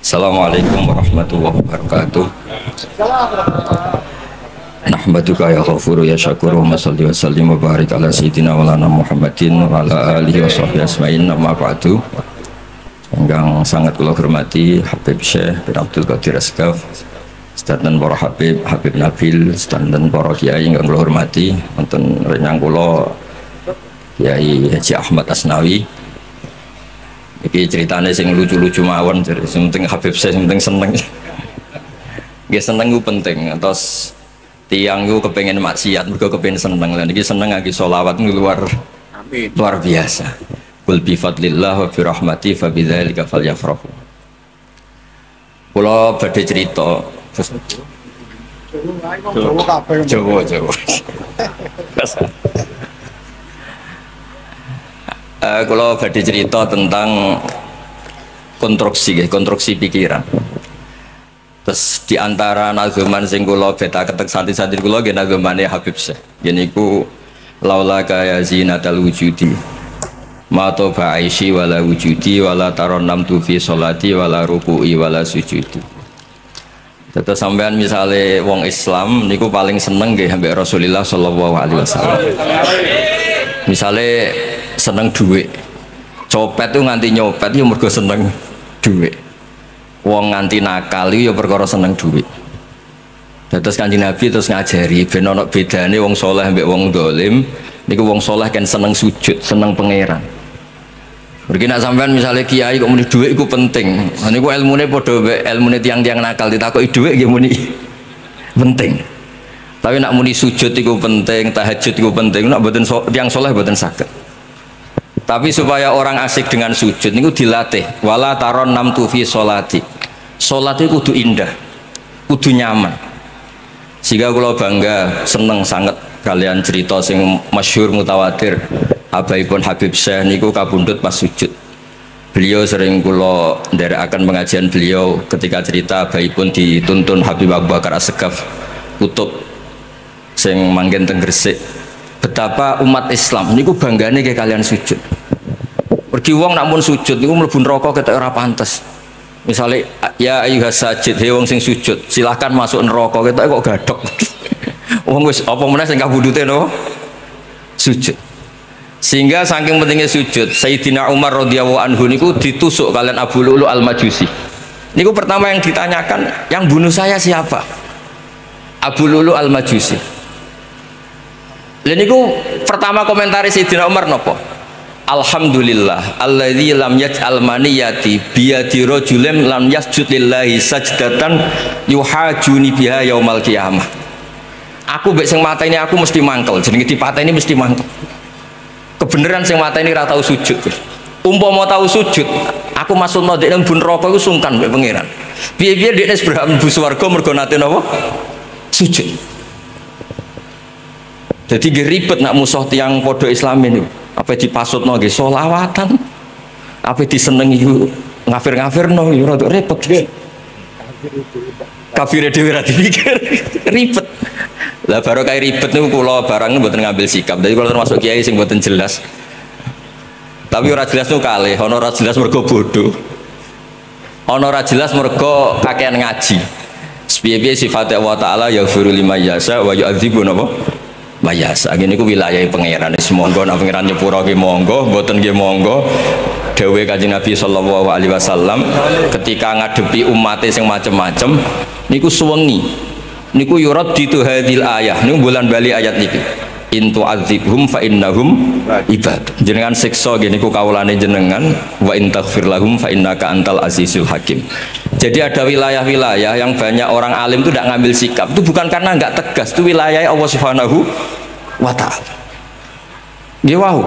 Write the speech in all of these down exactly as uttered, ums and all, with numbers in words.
Assalamualaikum warahmatullahi wabarakatuh. Nahmaduka ya ghafuru ya syakuru wa salli wa sallim wa barik ala sayyidina walana Muhammadin wa ala alihi wa sahbihi asma'in nama ba'du. Yang sangat kula hormati Habib Syech bin Abdul Qadir Assegaf, sedanten para Habib, Habib Nabil, sedanten para Kiai yang kula hormati, wonten renyang kula Kiai Haji Ahmad Asnawi. Iki ceritanya sing lucu-lucu mawon, jadi penting Habib saya penting seneng. Gak seneng gue penting, terus tiang gue kepengen maksiat, gue kepengen seneng. Dan iki seneng lagi solawat luar, amin. Luar biasa. Qul bi fadlillah wa bi rahmati fa bidzalika falyafrahu. Kula badhe cerita. Jawa Jawa. Uh, kalau badhe cerita tentang konstruksi, konstruksi pikiran. Terus diantara nazuman sing kula beta ketek santi-santi kula nggih nazumane Habib Syekh. Niku laula kaya zinatul wujudi. Ma toba aishi wala wujudi wala taronam tu fi sholati wala ruku'i wala sujudi. Tetep sampean misale wong Islam niku paling seneng nggih ambek Rasulullah sallallahu alaihi wasallam. Misale seneng duit, copet tuh nganti nyopet ya mergo seneng duit, wong nganti nakal ya perkara seneng duit. Terus Kanjeng Nabi terus ngajari ben ana bedane wong saleh mbek wong dolim. Niku wong saleh kan seneng sujud, seneng pangeran. Mergi nek sampean misale kiai kok muni duit iku penting, niku ilmune padha mbek ilmune tiang-tiang nakal, ditakoki duit nggih muni penting. Tapi nek muni sujud iku penting, tahajud iku penting, nek mboten tiang saleh mboten saged. Tapi supaya orang asik dengan sujud niku dilatih. Wala taron nam tufi solati. Solat itu kudu indah, kudu nyaman. Sehingga kalau bangga, seneng sangat kalian cerita sing masyhur mutawatir. Abaipun Habib Syekh niku kabundut pas sujud. Beliau sering kula nderekaken pengajian beliau ketika cerita abaipun dituntun Habib Abu Bakar Assegaf kutub sing manggen teng Gresik. Betapa umat Islam niku banggane ke kalian sujud. Pergi wong namun sujud niku mlebu neraka ketok ora pantes. Misale ya ayyuhas sajid, he wong sing sujud, silahkan masuk neraka ketok kok gadhok. Wong wis apa meneh sing kabudute no sujud. Sehingga saking pentingnya sujud, Sayyidina Umar radhiyallahu anhu niku ditusuk kalian Abu Lu'lu Al-Majusi. Niku pertama yang ditanyakan, yang bunuh saya siapa? Abu Lu'lu Al-Majusi. Lha niku pertama komentari Sayyidina Umar nopo? Alhamdulillah alladzi lam yaj'al maniyati biyadi rajulin lam yasjud lillahi sajdatan yuhajuni biha yaumal qiyamah. Aku mbek sing mateni aku mesti mangkel, jenenge dipateni mesti mangkel. Kebeneran sing mateni ora tau sujud. Umpama tau sujud, aku masuk ndek nang bun neraka iku sungkan mbek pangeran. Piye-piye dekne berhak mlebu swarga mergo nate napa? Sujud. Jadi geribet nak musuh tiang podo Islam ini. Apa dipasut nongge solawatan, apa disenengi ngafir-ngafir nongge untuk repot. Kafir dewi rati pikir ribet. Lah baru kayak ribet nih kalau barangnya buat ngambil sikap. Jadi kalau termasuk kiai sing buatan jelas. Tapi orang jelas tuh kali, honor orang jelas mergo bodoh, honor orang jelas mergo kakean ngaji. Sebiaya sifatnya Allah Taala ya firul lima jasa wajib azibu nabo. Bayas, agini ku wilayah pangeran. Semonggo, nak pangeran nyepuro ki monggo, boten ki monggo. Dewe Kanjeng Nabi sallallahu alaihi wasallam ketika ngadepi umat sing macem-macem, niku suwengi, niku yurad ditu hadil ayah. Niku bulan bali ayat niki. Intu azibhum fa innahum ibad. Jenengan siksa gini ku kaulane jenengan. Wa intaghfir lahum fa innaka antal azizul hakim. Jadi ada wilayah-wilayah yang banyak orang alim itu tidak ngambil sikap. Itu bukan karena nggak tegas, itu wilayah Allah Subhanahu wa Ta'ala. Dia wow,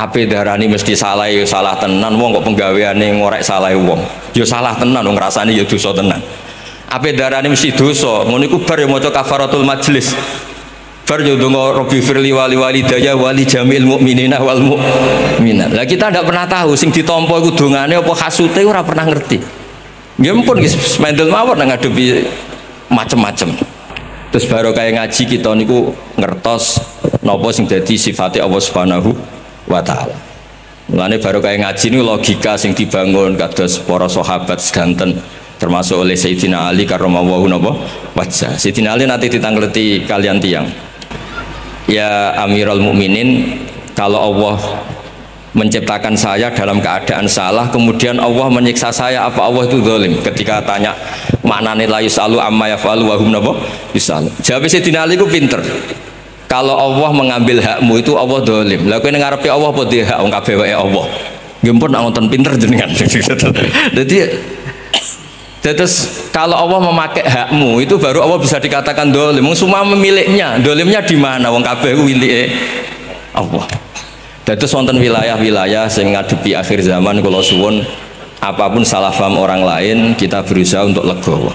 ape darani mesti salah ya salah tenan wong kok penggaweane ngorek salah wong. Ya salah tenan wong rasane ya dosa tenan. Ape darani mesti dosa, ngono iku bar ya maca kafaratul majlis. Bar ya ndonga Rabbi firli wali walidayya wali jamil mukminina wal mukminat. Lah kita ndak pernah tahu sing ditampa iku dongane apa kasute ora pernah ngerti. Gempun guys, mendel mawon nang ngadepi macem-macem. Terus baru kayak ngaji kita niku ngertos nopo sing dadi sifate Allah Subhanahu wa Ta'ala. Mulane baru kayak ngaji ini logika sing dibangun kados para sahabat sedanten termasuk oleh Sayyidina Ali Karomallahu Wajhah. Sayyidina Ali nanti ditanggleti kalian tiang. Ya Amirul Mukminin, kalau Allah menciptakan saya dalam keadaan salah, kemudian Allah menyiksa saya, apa Allah itu zalim? Ketika tanya maknane la yusalu amma yafalu wa hum yusalu. Jawab Sayyidina Ali ku pinter. Kalau Allah mengambil hakmu itu Allah dolim. Lalu ini ngarepi Allah apa dia hak ongkab bawa Allah. Gempur nonton pinter jenengan. Jadi, terus kalau Allah memakai hakmu itu baru Allah bisa dikatakan dolim. Semua memiliknya. Dolimnya di mana? Ongkab milik Allah. Terus nonton wilayah-wilayah sehingga ngadepi akhir zaman kalau suwon apapun salah paham orang lain kita berusaha untuk legowo.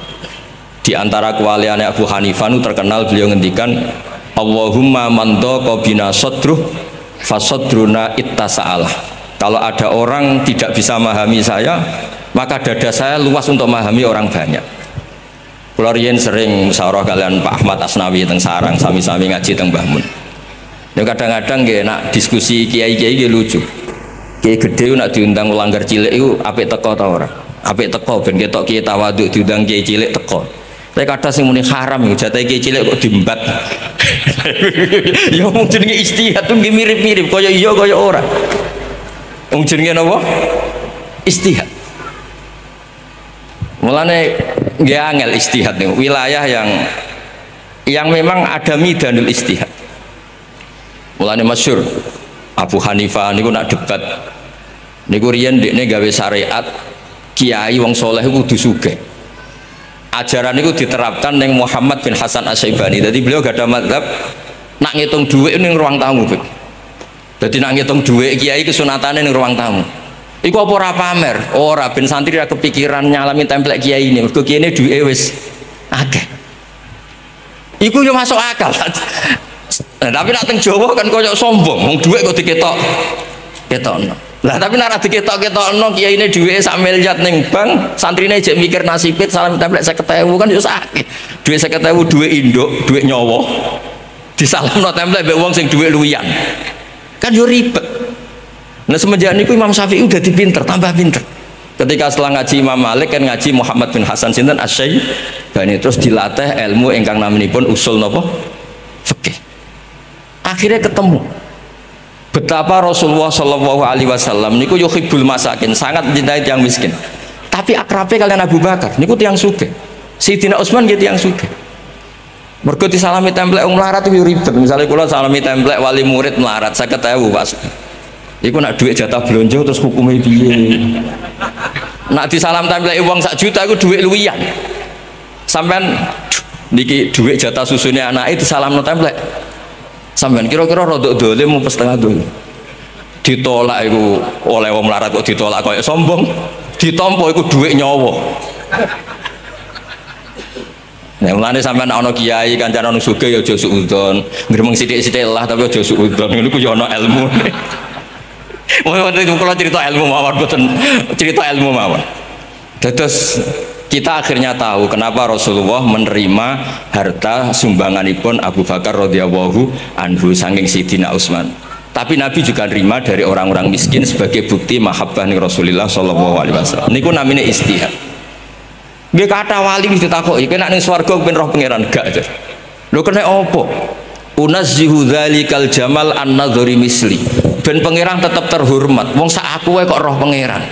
Di antara kewaliannya Abu Hanifah terkenal beliau ngendikan. Allahumma mandoko bina sodruh fasodruna ittasa'alah. Kalau ada orang tidak bisa memahami saya, maka dada saya luas untuk memahami orang banyak. Kularian sering musyawarah kalian Pak Ahmad Asnawi teng sarang sami-sami ngaji teng Mbah Mun. Dan kadang-kadang gak enak diskusi kiai-kiai gak lucu. Kiai gede nak diundang ulanggar cilik itu apik teko ta ora? Apik teko ben ketok kiai tawaduk diundang kiai cilik teko. Tapi kata sing muni haram ya jatah kiai cilik kok diembat. Ya wong jenenge ijtihad tuh mirip-mirip kaya iya kaya ora. Wong jenenge napa? Ijtihad. Mulane nggih angel ijtihad niku wilayah yang yang memang ada midanul ijtihad. Mulane masyhur Abu Hanifah niku nak debat niku riyen dekne gawe syariat kiai wong saleh kudu sugih. Ajaran itu diterapkan dengan Muhammad bin Hasan Asy-Syaibani. Jadi beliau gak ada mazhab nak ngitung duit ini ruang tamu. Jadi nak ngitung duit kiai kesunatannya ini ruang tamu. Iku apa ora pamer? Ora ben santri ra kepikiran nyalami template kiai ini. Mergo kiai ini duit wis akeh. Iku yo masuk akal. Nah, tapi nak teng Jawa kan koyok sombong. Wong duit kok diketok ketokno. Lah tapi nek diketok-ketokno kiai ini duwe sak miliar ning bank, santrine jek mikir nasibit salam templek seket ewu kan yo sakit. Duwe seket ewu duwe induk, duwe nyawa. Disalamno templek mbek wong sing duwe luwian. Kan yo ribet. Nah semenjak niku Imam Syafi'i udah dipinter, tambah pinter. Ketika setelah ngaji Imam Malik kan ngaji Muhammad bin Hasan sinten Asy-Syaibani terus dilatih ilmu ingkang namanipun usul napa? Fikih. Akhirnya ketemu betapa Rasulullah Shallallahu Alaihi Wasallam niku yuhibbul masakin sangat mencintai yang miskin. Tapi akrabe kalian Abu Bakar niku tiyang sugih. Sayyidina Utsman nggih tiyang sugih. Mergo disalami templek wong melarat yo ribet. Misale kula salami templek wali murid melarat seket ewu Pak. Iku nak duit jatah blonjo terus hukume piye? Nak disalam templek wong sak juta iku duit luwian. Sampean niki duit jatah susune anake disalamno templek. Sampeyan kira-kira rodok dolim mau setengah dolim ditolak itu oleh wong melarat kok ditolak kayak sombong ditompo itu duit nyawa nah mulanya sampeyan ada kiai kancan ada suge ya jauh suudon ngeremeng sidik-sidik lah tapi jauh suudon ini aku ada ilmu kalau cerita ilmu mawar cerita ilmu mawar terus kita akhirnya tahu kenapa Rasulullah menerima harta sumbanganipun Abu Bakar radhiyallahu anhu saking Sayyidina Utsman. Tapi Nabi juga nerima dari orang-orang miskin sebagai bukti mahabbah ning Rasulullah sallallahu alaihi wasallam. Niku namine ijtihad. Nggih kathah wali wis ditakoki, "Kenek ning swarga ben roh pangeran gak?" Lho kenek apa? Unazzihu dzalikal jamal an-nadhuri misli. Ben pangeran tetap terhormat. Wong sak aku kok roh pangeran.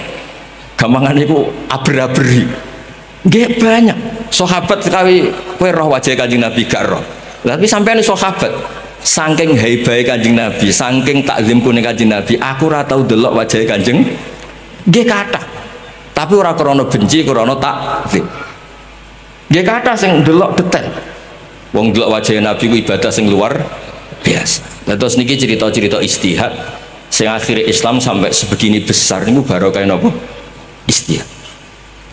Gampangane iku abri-abri. Nggih banyak sahabat kawi kowe roh wajah Kanjeng Nabi gak roh. Tapi sampean sahabat saking hebae Kanjeng Nabi, saking takzim kuning Kanjeng Nabi, aku ora tau delok wajah Kanjeng. Nggih kathah. Tapi ora krana benci, krana takzim. Nggih kathah sing delok detail. Wong delok wajah Nabi ku ibadah sing luar biasa. Lah terus niki cerita-cerita ijtihad sing akhire Islam sampai sebegini besar niku barokah napa? Ijtihad.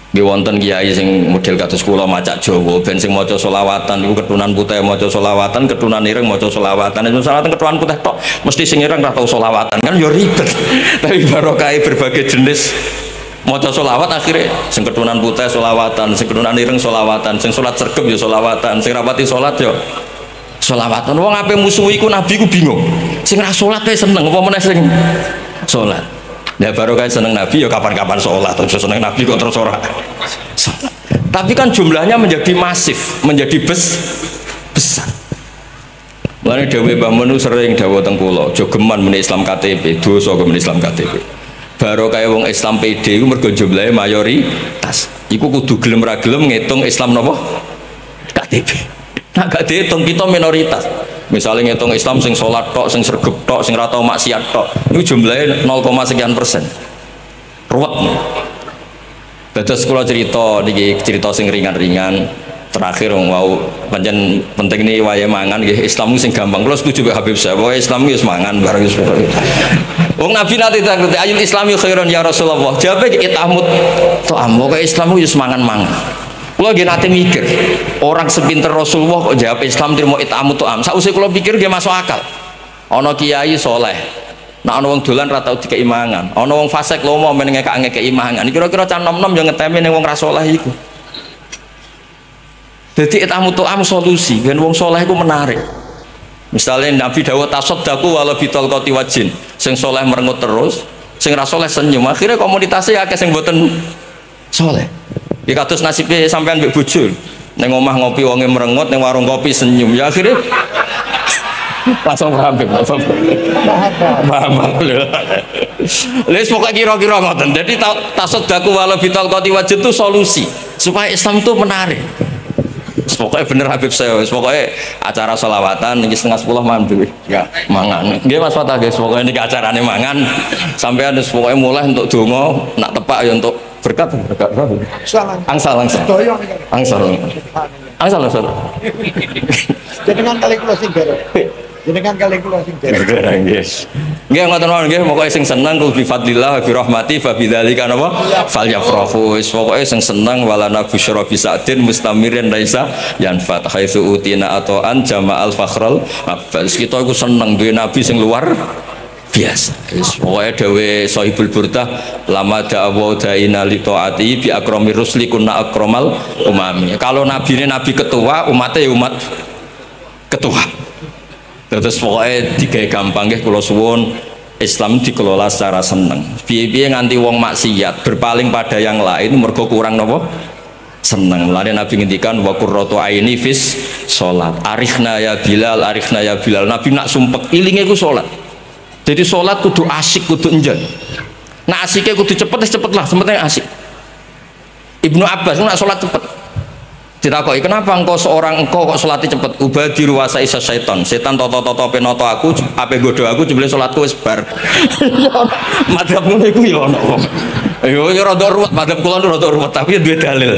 Nggih wonten kiai sing model kados kula macak Jawa ben sing maca selawatan iku ketunan putih maca selawatan ketunan ireng maca selawatan itu salah ketunan putih tok mesti sing ireng ra tau selawatan kan ya ribet tapi barokah berbagai jenis maca selawat akhirnya sing ketunan putih selawatan sing ketunan ireng selawatan sing salat sergep ya selawatan sing rapati salat ya selawatan wong ape musuhi ku nabi ku bingung sing ra salat wae seneng apa meneh sing salat Ya baru kayak seneng Nabi ya kapan-kapan sholat, terus seneng Nabi kok terus ora. Tapi kan jumlahnya menjadi masif, menjadi bes, besar. Mulane dhewe Mbah Mun sering dawuh teng kula, jogeman meni Islam K T P, dosa kok meni Islam K T P. Baru kayak wong Islam P D iku mergo jumlahe mayoritas. Iku kudu gelem ra gelem ngitung Islam napa? K T P. Nah gak dihitung kita minoritas. Misalnya ngitung Islam sing sholat tok, sing sergep tok, sing ratau maksiat tok, ini jumlahnya nol koma sekian persen ruwet. Terus kalau cerita cerita sing ringan-ringan terakhir wow, pancen penting nih wae mangan nggih. Islam sing gampang. Kalau setuju Habib Syech, wae Islam wis mangan bareng wis. Wong Nabi nate takut ayul Islam khairan ya Rasulullah. Jawabe itahmut ta'am, kok Islam wis mangan-mangan. Kulo nggih nate mikir, orang sepinter Rasulullah kok jawab Islam trimo itamu tuam. Sausé kulo pikir nggih masuk akal. Ana kiai saleh, nek ana wong dolan ra tau dikeki mangan, ana wong fasik lomo men ngekek-ngekeki mangan. Kira-kira cah nom-nom yo ngetemi ning wong ra saleh iku. Dadi itamu tuam solusi, ben wong saleh iku menarik. Misalnya Nabi dawuh tasaddaqu wala bital qati wajin. Sing saleh merengut terus, sing ra saleh senyum. Akhire komunitasé akeh sing mboten saleh. Ya kados nasibnya sampean mbek bojo. Ning omah ngopi wonge merengut, ning warung kopi senyum. Ya akhirnya pasang paham Pak. Paham. Wis pokoke kira-kira ngoten. Jadi tasaddaku wala bitalqati wajh itu solusi supaya Islam itu menarik. Pokoke bener Habib saya. Pokoke acara selawatan niki setengah sepuluh mandiri. Ya, mangan. Nggih Mas Fatah guys, pokoke niki acarane mangan. Sampean wis pokoke mulai untuk donga, nak tepak ya untuk berkat berkat salam angsal angsal angsal angsal angsal jenengan kalkulasi beres jenengan kalkulasi beres nggih nggih ngoten mawon nggih pokoke sing seneng kul bi fadlillah wa bi rahmati fa bidzalika napa fal yafrahu wis pokoke sing seneng wala nabusyra bi sa'din mustamirin laisa yanfat haitsu utina ataan jama'al fakhrul abbas kita iku seneng duwe nabi sing luar biasa. Pokoknya dawe Sohibul Burdah lama da'awa da'ina li ta'ati bi akrami rusli kunna akramal umami. Kalau nabi ini nabi ketua, umatnya umat ketua. Terus pokoknya tiga gampang ya kalau suwun Islam dikelola secara seneng. Biaya-biaya nganti wong maksiat berpaling pada yang lain mergo kurang nopo seneng. Lalu Nabi ngendikan wa qurratu aini fis salat. Arifna ya Bilal, arifna ya Bilal. Nabi nak sumpek ilinge ku salat. Jadi sholat kudu asik, kudu enjoy. Nah asiknya kudu cepet, cepet lah, sementara asik. Ibnu Abbas nak sholat cepet. Ditakoki, kenapa engkau seorang engkau kok sholatnya cepet? Ubah diruasai sesetan, setan toto-toto penoto aku, ape godo aku, jebule sholatku wis bar. Madhab ngono iku ya ono. Yo yo rada ruwet, madhab kula rada ruwet, tapi duwe dalil.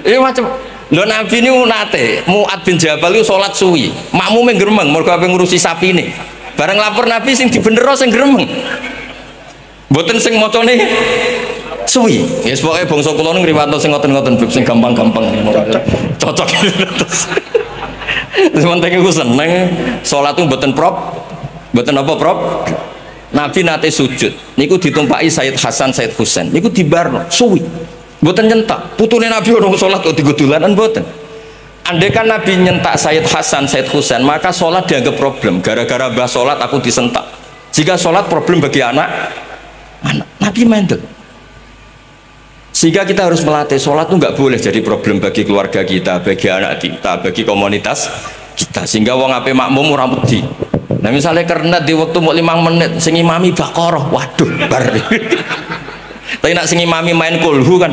Iki macam lho Nabi niku nate, Mu'ad bin Jabal iku sholat suwi, makmume gremeng mergo ape ngurusi sapine. Bareng lapor Nabi sing dibenero sing gremeng mboten sing macane suwi. Ya yes, pokoke bangsa kula niku ngriwanto sing ngoten-ngoten bab sing gampang-gampang cocok terus sementara iku seneng salat ku mboten prop mboten apa prop. Nabi nate sujud niku ditumpaki Syed Hasan Syed Husain niku dibarno suwi mboten nyentak putune Nabi ono salat kok digodolanan mboten. Andai kan Nabi nyentak Syed Hasan, Syed Husain, maka sholat dianggap problem. Gara-gara bah sholat aku disentak. Jika sholat problem bagi anak, anak Nabi mendel. Sehingga kita harus melatih sholat itu nggak boleh jadi problem bagi keluarga kita, bagi anak kita, bagi komunitas kita. Sehingga wong ape makmum ora wedi. Nah misalnya karena di waktu mau lima menit, sing imami Baqarah, waduh, bar. Tapi nak sing imami main kulhu kan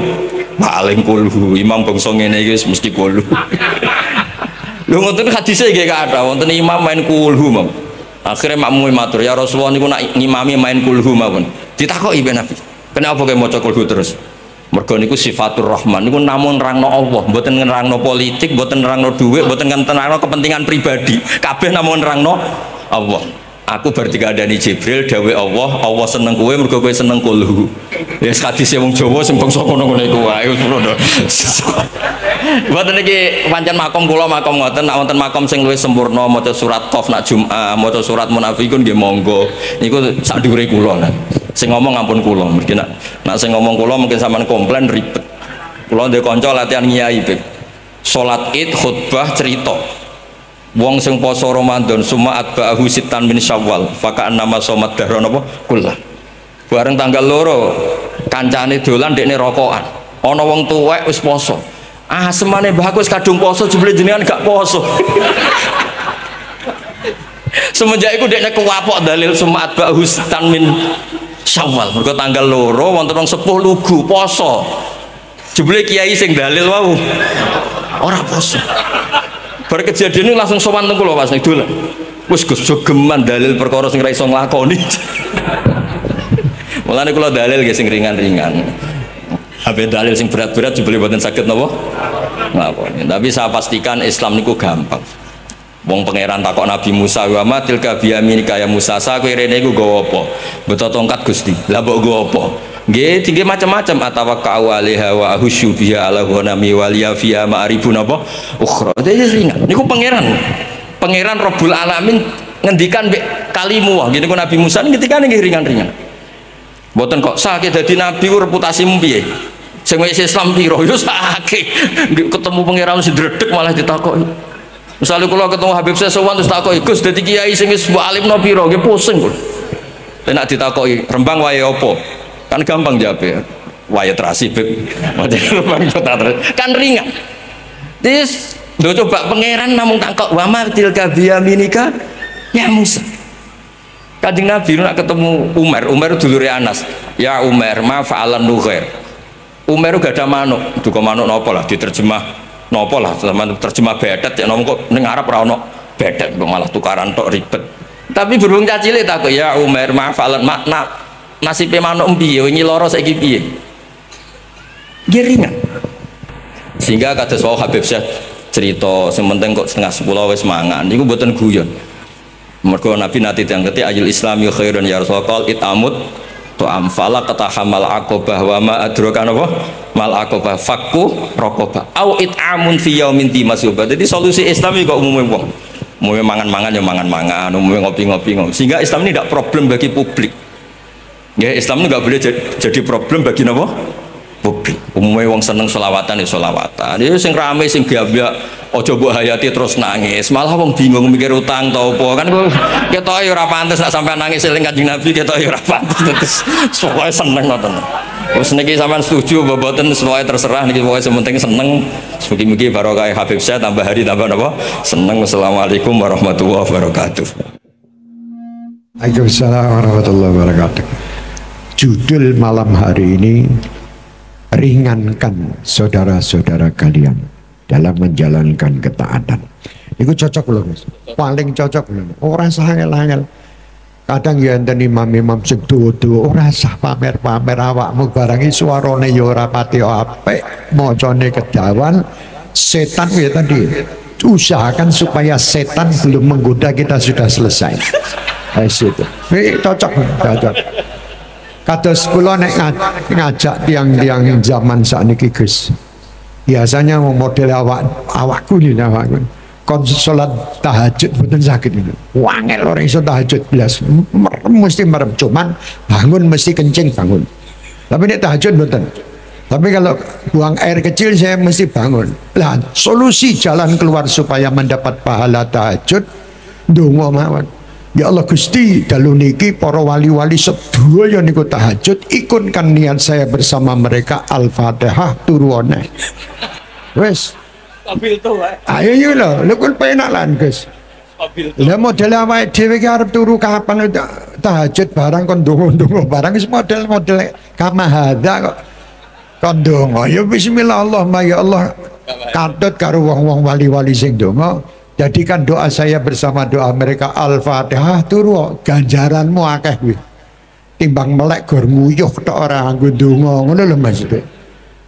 paling kulhu imam bangsa ngene iki wis mesti kulhu. Lho ngoten hadise nggih kathah wonten imam main kulhu mawon. Akhire makmume matur ya Rasulullah niku nak ngimami main kulhu mawon. Ditakoki ben Nabi, kenapa kowe maca kulhu terus? Mergo niku sifatur rahman niku namun nerangno Allah, mboten nerangno politik, mboten nerangno dhuwit, mboten nerangno kepentingan pribadi. Kabeh namun nerangno Allah. Aku bertikadani Jibril dawe Allah, Allah seneng kowe mergo kowe seneng kulhu. Ya hadise wong Jawa sing bangsa ngono-ngono iku wae. Mboten iki pancen makom kula makom ngoten, nek wonten makom sing luwih sempurna maca surat Qaf nak Jumat, maca surat Munafikun nggih monggo. Niku sak dhuwure kula. Sing ngomong ampun kula, mungkin nak nak sing ngomong kula mungkin sampean komplain ribet. Kula ndek kanca latihan kiai, Beb. Salat Id khutbah cerita. Wong sing poso Ramadan summa atba'ahu sittan min Syawal faka'an nama somat dahra napa kullah. Bareng tanggal loro kancane dolan dekne rokokan. Ana wong tuwek wis poso. Ah semane mbah aku wis kadung poso jebule jenengan gak poso. Semenjak iku dekne kuwapok dalil summa atba'ahu sittan min Syawal. Mergo tanggal loro wonten wong sepuh lugu poso. Jebule kiai sing dalil wau. Ora poso. Bar kejadian ini langsung sowan teng kula Mas Nidul. Wis Gus jogeman dalil perkara sing ora iso nglakoni. Mulane kula dalil nggih sing ringan-ringan. Ape dalil sing berat-berat jebule mboten saged napa? Nglakoni. Tapi saya pastikan Islam niku gampang. Wong pangeran takok Nabi Musa, "Wa matilka biyaminika ya Musa, sa kowe rene iku nggawa apa?" "Beto tongkat Gusti." "Lah mbok nggawa apa?" "Nggih, tinggi macam-macam atawakkau alaiha wa ahusyu biha ala ghanami wa liya fiha ma'ribun apa?" "Ukhra." Dadi ringan. Niku pangeran. Pangeran Rabbul Alamin ngendikan mbek kalimu. Ngene kok Nabi Musa ngendikane nggih ringan-ringan. Mboten kok sakit dadi nabi ku reputasimu piye? Sing wis Islam piro yo sakit. Ketemu pangeran sing dredeg malah ditakoki. Misalnya kalau ketemu Habib Syech sowan terus takoki, "Gus, dadi kiai sing wis alim napa piro?" Nggih pusing kula. Nek ditakoki, "Rembang wae apa?" Kan gampang jawabe. Wae terasi, Beb. Rembang terus. Kan ringan. Terus lho coba pangeran namung takok, "Wa ma tilka biyaminika ya Musa." Kanjeng Nabi nek ketemu Umar, Umar dulure Anas. "Ya Umar, ma fa'alan nughair." Umar gak ada manuk. Duka manuk napa lah diterjemah nopo lah terjemah bedet ya ngomong kok ning Arab ra ono bedet malah tukaran tok ribet. Tapi burung cacile tak kok, "Ya Umar, mafalan makna nasibe manuk piye wingi lara saiki piye?" Giringan. Sehingga kados wau Habib Syech cerita sing penting kok setengah sepuluh wis mangan niku mboten guyon. Mergo Nabi nate tiyang ketik ayul islami khairun ya rasulullah itamut to amfala katahamal aqobah wa ma adraka napa mal aqobah fakku raqobah au it'amun fi yaumin di masubah. Jadi solusi Islam kok umumnya wong umumnya mangan-mangan ya mangan-mangan, umumnya ngopi-ngopi ngopi. Sehingga Islam ini tidak problem bagi publik ya. Islam ini nggak boleh jadi problem bagi napa publik. Umumnya wong seneng selawatan ya selawatan ya sing rame sing gabyak ojo mbok hayati terus nangis malah wong bingung mikir utang ta apa kan ketoke ya ora pantes nek sampean nangis eling Kanjeng Nabi ketoke ya ora pantes pokoke seneng ngoten. Wis niki sampean setuju apa mboten pokoke terserah niki pokoke sing penting seneng mugi-mugi barokah Habib Syech tambah hari tambah napa seneng. Wassalamualaikum warahmatullahi wabarakatuh. Waalaikumsalam warahmatullahi wabarakatuh. Judul malam hari ini ringankan saudara-saudara kalian dalam menjalankan ketaatan. Itu cocok loh Mas. Paling cocok loh. Orang sahel-sahel. Kadang ya enten imam-imam sing dudu ora sah pamer-pamer awakmu barangi suarane ya ora pati apik, macane kedawan. Setan ya tadi. Usahakan supaya setan belum menggoda kita sudah selesai. Wis itu. Cocok, cocok. Kados kula nek ngajak tiang-tiang zaman sakniki Gus. Biasanya model awak awakku nih awakku. Kon salat tahajud mboten sakit niku. Wangel ora iso tahajud blas. Mesti merem cuman bangun mesti kencing bangun. Tapi nek tahajud mboten. Tapi kalau buang air kecil saya mesti bangun. Lah solusi jalan keluar supaya mendapat pahala tahajud ndonga mawon. Ya Allah Gusti, dalu niki para wali-wali sedaya niku tahajud, ikunkan niat saya bersama mereka. Al-Fatihah turuane. Wes. Stabil to wae. Ayo yo lho, lho kun penak lan Gus. Stabil. Lah model awake dhewe ki arep turu kapan tahajud barang kon ndonga-ndonga barang wis model-model kama hadza kok. Kon ndonga ya bismillah Allahumma ya Allah. Katut karo wong-wong wali-wali sing ndonga. Jadikan doa saya bersama doa mereka. Al-Fatihah turu ganjaranmu akeh kuwi. Timbang melek gor nguyuh tok ora nganggo donga ngono lho Mas.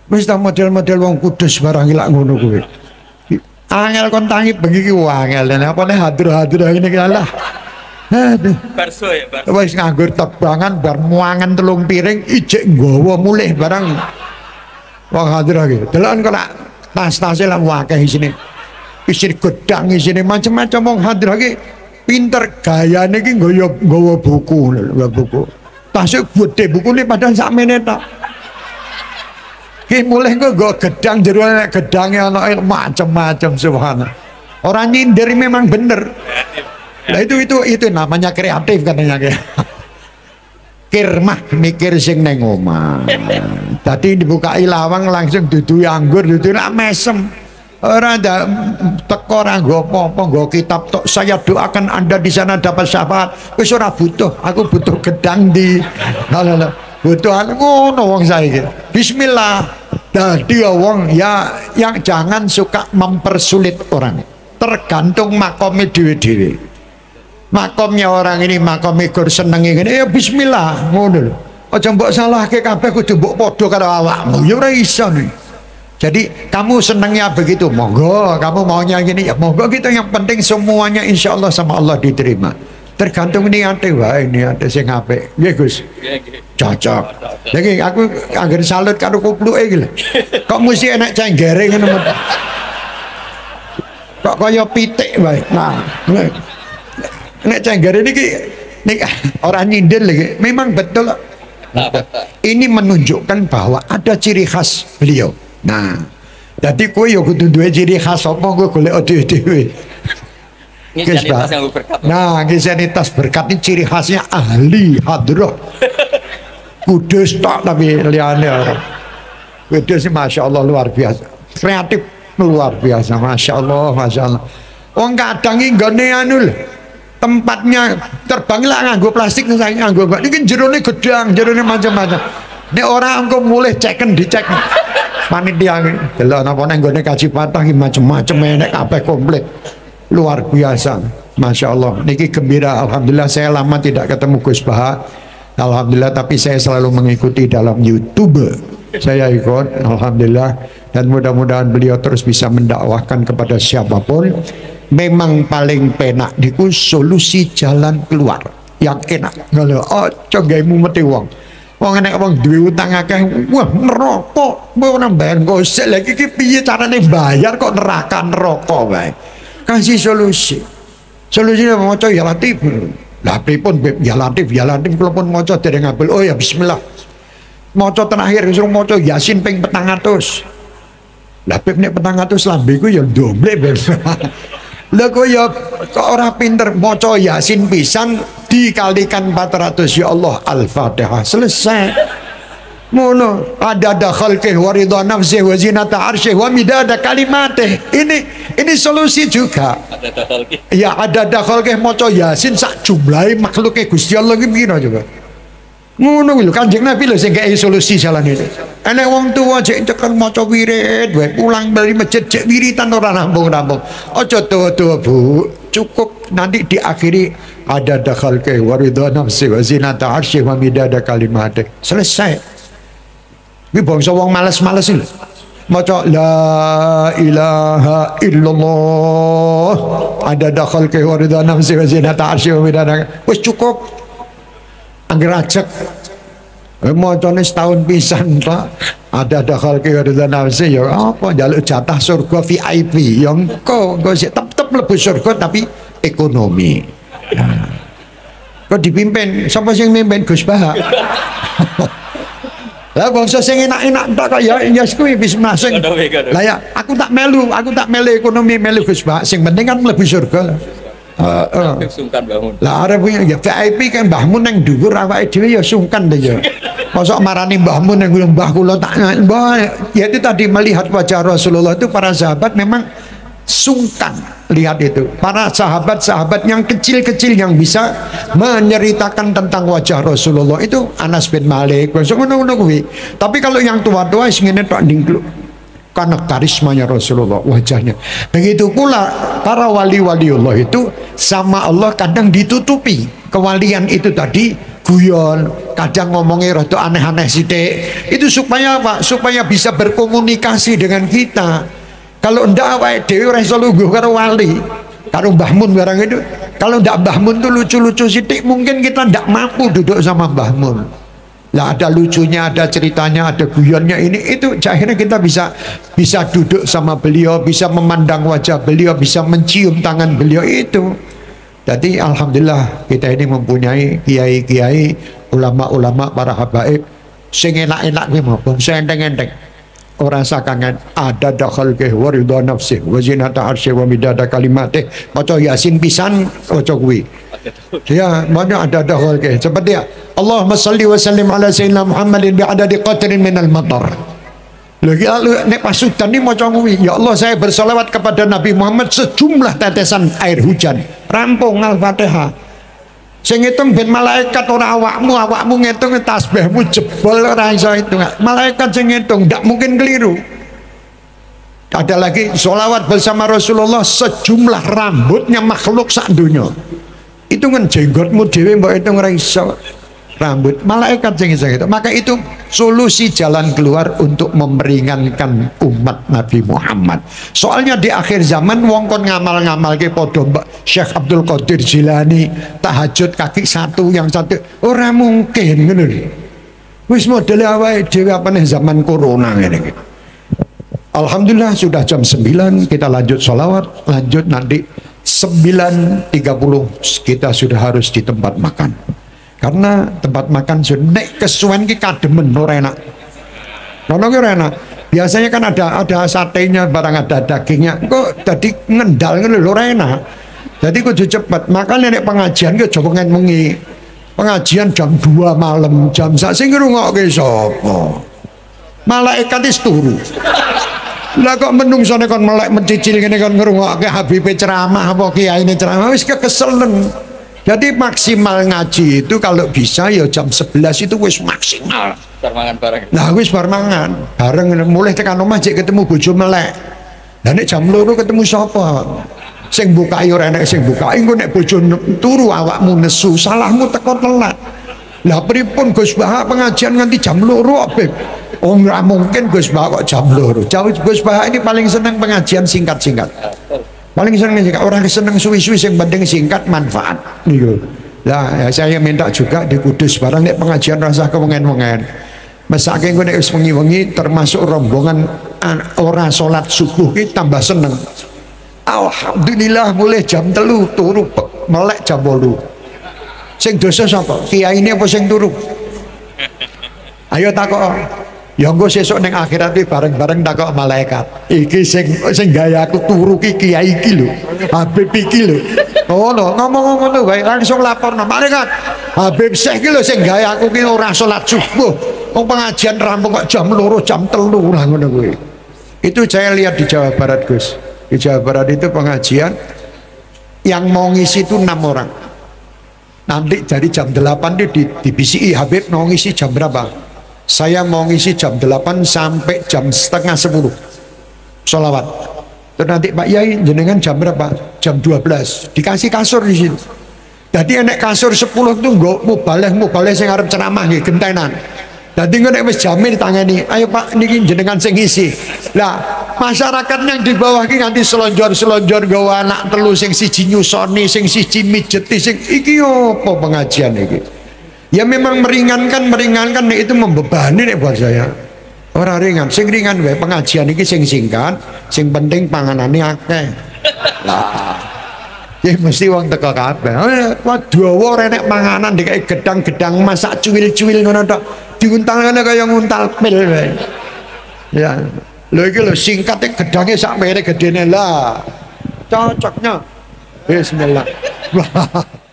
Wis ta model-model wong kudus barang ilak ngono kuwi. Angel kon tangi bengi ki angel. Apa nek hadur-hadur ngene ki Allah. Aduh. Barso ya, barso. Wis nganggur tebangan bar muangen telung piring ijek nggawa mulih barang. Wong hadur ki. Deloken kok nak tas-tase lak akeh isine. Isir gedang isine macam-macam wong hadir lagi pinter gayane iki nggo nggawa buku lho buku. Tasik gede bukune padahal sak meneta. Ki mulih kok nggo gedang jero nek gedange ana macam-macam subhanallah. Orang nyindir memang bener. Nah itu itu itu namanya kreatif katanya. Kirmah mikir sing neng omah. Tadi dibuka lawang langsung dudu anggur, dudu nak mesem. Orang ada teko ora nggo apa-apa, nggo kitab tok. Saya doakan Anda di sana dapat syafaat. Wis ora butuh, aku butuh gedang di. Lha butuh aku ngono wong saiki. Bismillah. Dadi wong ya yang jangan suka mempersulit orang. Tergantung makome dhewe-dhewe. Makomnya orang ini makom ikur senengi ngene ya bismillah ngono lho. Aja mbok salahke kabeh kudu mbok padha karo awakmu. Ya ora iso. Jadi kamu senangnya begitu, monggo. Kamu maunya gini, ya monggo. Kita yang penting semuanya insya Allah sama Allah diterima. Tergantung niate wae, niate sing apik. Nggih Gus. Cocok. Lagi aku anggar salut karo kupluke iki lho. Kok mesti enak cenggere ngono. Kok kaya pitik wae. Nah. Enak cenggere niki nek ora nyindir lho. Memang betul. Ini menunjukkan bahwa ada ciri khas beliau. Nah, jadi kowe yo kudu duwe ciri khas apa kowe golek dhewe-dhewe. Ngisenitas yang berkat. Nah, ngisenitas berkat ini ciri khasnya ahli hadroh. Kudus tak tapi liyane ora. Kudus masya Allah luar biasa. Kreatif luar biasa, masya Allah, masya Allah. Wong kadang iki nggone anu lho. Tempatnya terbang lah nganggo plastik saking nganggo. Iki jerone gedang, jerone macam-macam. Nek ora engko mulih ceken dicek. Panitia delok napa nek nggone kaji patah iki macam-macam enek kabeh komplit. Luar biasa. Masya Allah. Niki gembira alhamdulillah saya lama tidak ketemu Gus Baha. Alhamdulillah tapi saya selalu mengikuti dalam YouTube. Saya ikut alhamdulillah dan mudah-mudahan beliau terus bisa mendakwahkan kepada siapapun. Memang paling penak niku solusi jalan keluar yang enak. Ngono. Oh, cogaimu mati wong. Wong enek wong duwe utang akeh, wah neraka, kowe ora mbayar gosek lha iki piye carane bayar kok neraka neraka wae. Kasih solusi. Solusine maca ya latif. Lah pripun ya latif ya latif kula pun maca dereng ngabel. Oh ya bismillah. Maca terakhir suruh maca Yasin ping petang atus. Lah pip nek petang atus lambeku ya ndomble. Lha kok ya kok ora pinter maca Yasin pisan dikalikan empat ratus ya Allah Al-Fatihah selesai. Ngono ada dakhal ke waridha nafsi wa zinata arsy wa midada kalimatih. Ini ini solusi juga. Ada dakhal ke. Ya ada dakhal ke maca Yasin sak jumlahe makhluke Gusti Allah iki pira juga. Ngono lho Kanjeng Nabi lho sing gawe solusi jalan itu. Enek wong tuwa jek tekan maca wirid, wae pulang bali masjid jek wiritan ora rampung-rampung. Aja tuwa-tuwa, Bu. Cukup nanti diakhiri ada dakhal ke waridha nafsi wa zinata arsy wa midada kalimatih. Selesai. Ini bangsa wong males-males lho. Maca la ilaha illallah. Ada dakhal ke waridha nafsi wa zinata arsy wa midada. Wis cukup. Angger ajek. Macane setahun pisan ta. Ada dakhal ke waridha nafsi ya apa njaluk jatah surga V I P. Ya engko engko sik tetep mlebu surga tapi ekonomi. Nah. Kok dipimpin sapa sing mimpin Gus Baha? Lah bangsa sing enak-enak tak ya yes kuwi bismillah sing. Lah ya aku tak melu, aku tak melu ekonomi melu Gus Baha, sing penting kan mlebu surga. Heeh. Sungkan Mbah Mun. Lah arep ya V I P kan Mbah Mun nang dhuwur awake dhewe ya sungkan ta ya. Mosok marani Mbah Mun nang mbah kula tak mbah. Ya itu tadi melihat wajah Rasulullah itu para sahabat memang sungkan lihat itu. Para sahabat-sahabat yang kecil-kecil yang bisa menceritakan tentang wajah Rasulullah itu Anas bin Malik. Tapi kalau yang tua-tua sing tak dingkluk karena karismanya Rasulullah wajahnya. Begitu pula para wali-wali Allah itu sama Allah kadang ditutupi kewalian itu tadi guyon, kadang ngomongnya rada aneh-aneh sithik. Itu supaya apa? Supaya bisa berkomunikasi dengan kita. Kalau ndak awake dhewe ora iso lungguh karo wali. Kalau Mbah Mun barang itu, kalau ndak Mbah Mun tuh lucu-lucu sithik, mungkin kita ndak mampu duduk sama Mbah Mun. Lah ada lucunya, ada ceritanya, ada guyonnya ini itu akhirnya kita bisa bisa duduk sama beliau, bisa memandang wajah beliau, bisa mencium tangan beliau itu. Jadi alhamdulillah kita ini mempunyai kiai-kiai, ulama-ulama, para habaib sing enak-enak kuwi monggo, sing enteng-enteng. Orang sakangan ada dakhal ke waridha nafsih wa zinata arsyih wa midada kalimatih, maca Yasin pisan, maca kuwi. Ya, mana ada dakhal ke seperti ya. Allahumma shalli wa sallim ala sayyidina Muhammadin bi adadi qatrin minal matar. Lagi nek pasutan ni maca kuwi, ya Allah saya bersolawat kepada Nabi Muhammad sejumlah tetesan air hujan. Rampung Al-Fatihah. Sing ngitung ben malaikat ora awakmu, awakmu ngitung tasbihmu jebol ora iso ngitung. Malaikat sing ngitung, ndak mungkin keliru. Ada lagi sholawat bersama Rasulullah sejumlah rambutnya makhluk sak dunya. Hitungan jenggotmu dhewe mbok hitung ora iso. Rambut malaikat sing iso ngitung. Maka itu solusi jalan keluar untuk memeringankan umat Nabi Muhammad. Soalnya di akhir zaman wong kon ngamal-ngamal ke padha Syekh Abdul Qadir Jilani tahajud kaki satu yang satu ora mungkin ngono lho. Wis modele awake dhewe apane zaman corona ngene. Alhamdulillah sudah jam sembilan kita lanjut sholawat, lanjut nanti sembilan tiga puluh kita sudah harus di tempat makan. Karena tempat makan nek kesuwen ki kademen ora enak. Ono ki ora enak. Biasanya kan ada ada satenya barang ada dagingnya. Kok tadi ngendal ngono lho ora enak. Jadi kudu cepat, makanya nek pengajian ke Joko wengi. Pengajian jam dua malam, jam sak sing ngrungokke sapa? Malaikat wis turu. Lah kok menungso nek kon melek mencicil ngene kon ngrungokke Habib ceramah apa kiyaine ceramah wis kekeselen. Jadi maksimal ngaji itu kalau bisa ya jam sebelas itu wis maksimal. Bar mangan bareng. Nah wis bar mangan, bareng mulai tekan omah jek ketemu bojo melek. Lah nek jam loro ketemu sapa? Sing bukai ora enak sing bukai engko nek bojo turu awakmu nesu salahmu teko telat. Lah pripun Gus Baha pengajian nganti jam loro Habib? Oh ora mungkin Gus Baha kok jam loro. Gus Baha ini paling seneng pengajian singkat-singkat. Paling seneng singkat, orang seneng suwi-suwi sing penting singkat manfaat niku. Lah saya minta juga di Kudus barang nek pengajian rasah kewengen-wengen. Mesake engko nek wis wengi-wengi termasuk rombongan ora salat subuh ki tambah seneng. Alhamdulillah mulai jam telu turu melek jam wolu. Sing dosa sapa? Kiyaine apa sing turu? Ayo takok. Ya engko sesuk ning akhirat iki bareng-bareng takok malaikat. Iki sing sing gawe aku turu ki kiai iki lho. Habib iki lho. Ngono, ngomong ngono wae langsung laporno malaikat. Habib Syech iki lho sing gawe aku ki ora salat subuh. Wong pengajian rampung kok jam loro jam telu lah ngono kuwi. Itu saya lihat di Jawa Barat, Gus. Di Jawa Barat itu pengajian yang mau ngisi itu enam orang. Nanti dari jam delapan itu di B C I, Habib mau ngisi jam berapa? Saya mau ngisi jam delapan sampai jam setengah sepuluh sholawat. Terus nanti Pak Yai jenengan jam berapa? Jam dua belas dikasih kasur di situ. Jadi enek kasur sepuluh itu nggak mubaleh-mubaleh yang harap ceramah gentenan. Jadi nggak wis jamin ditangani. Ayo Pak, niki jenengan sing ngisi. Lah, masyarakat yang di bawah ki nganti selonjor-selonjor gawa anak telu sing siji nyusoni, sing siji mijeti, sing iki opo pengajian iki. Ya memang meringankan, meringankan nek itu membebani nek buat saya. Ora ringan, sing ringan wae pengajian iki sing singkat, sing penting panganane akeh. Lah, ya mesti wong teko kabeh. Waduh, ora enek panganan dikek gedang-gedang masak cuwil-cuwil ngono tok. Diuntalane kaya nguntal pil wae. Ya, lho iki lho singkate gedange sak mere gedene lah. Cocoknya. Bismillah.